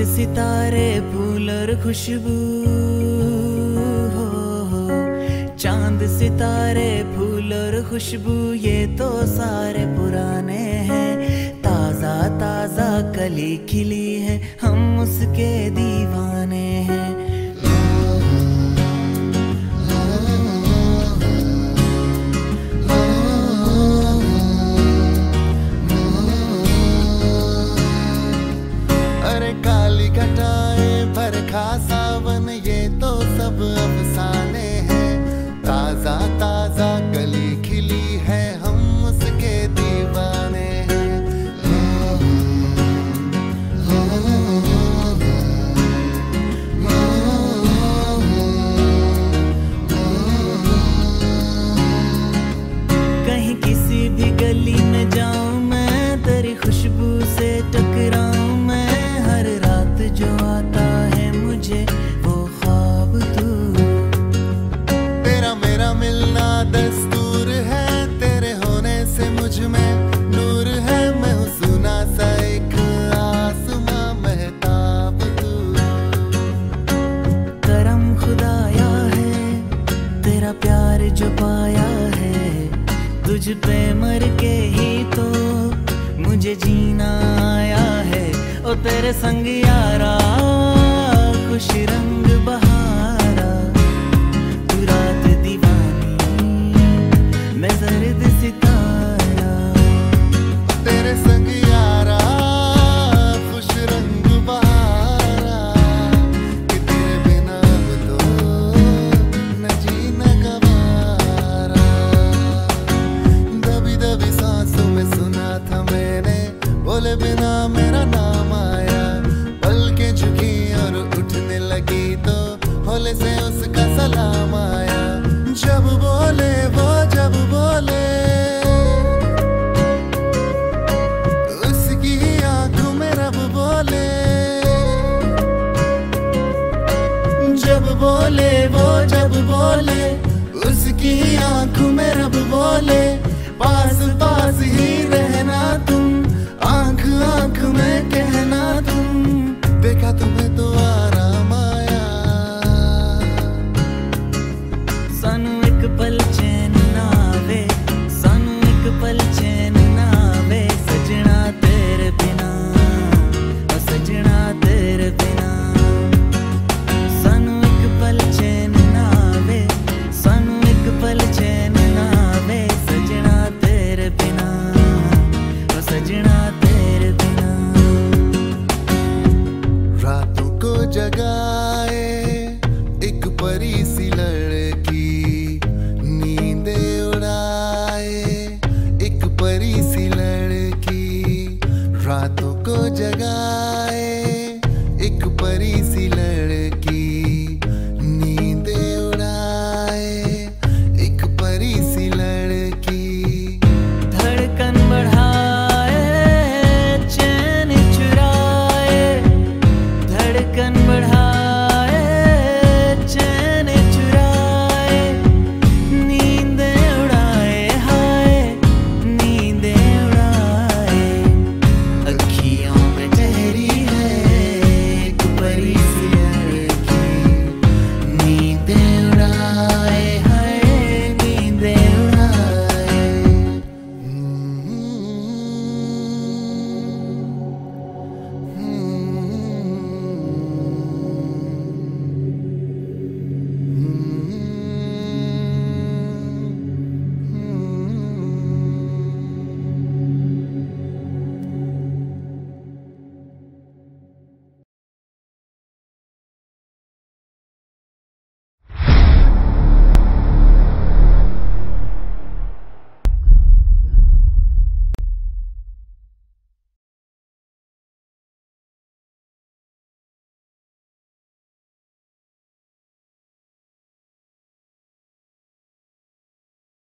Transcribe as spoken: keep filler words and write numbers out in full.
चांद सितारे फूल और खुशबू हो, हो चांद सितारे फूल और खुशबू ये तो सारे पुराने हैं। ताजा ताजा कली खिली है हम उसके दीवाने हैं। सावन ये तो सब अफसाने हैं। ताजा ताजा कली खिली है हम उसके दीवाने हैं। कहीं किसी भी गली में जाऊं मैं तेरी खुशबू से टकराऊं मैं। हर रात जो आता वो ख्वाब तू, तेरा मेरा मिलना दस्तूर है। तेरे होने से मुझ में नूर है। मैं हूँ सुना सा एक आसमां महताब तू। करम खुदाया है तेरा प्यार जो पाया है। तुझ पे मर के ही तो मुझे जीना आया है। ओ तेरे संग यारा खुश रंग बहारा, तू रात दीवानी मैं जर्द सितारा। तेरे संग यारा खुश रंग बहारा कि तेरे बिना तो न जीना गवारा। दबी दबी सांसों में सुना था मैंने बोले बिना मेरा नाम आया। पलकें झुकी और उठने लगी तो होले से उसका सलाम आया। जब बोले वो जब बोले उसकी आंखों में रब बोले। जब बोले वो जब बोले उसकी आंखों में रब बोले।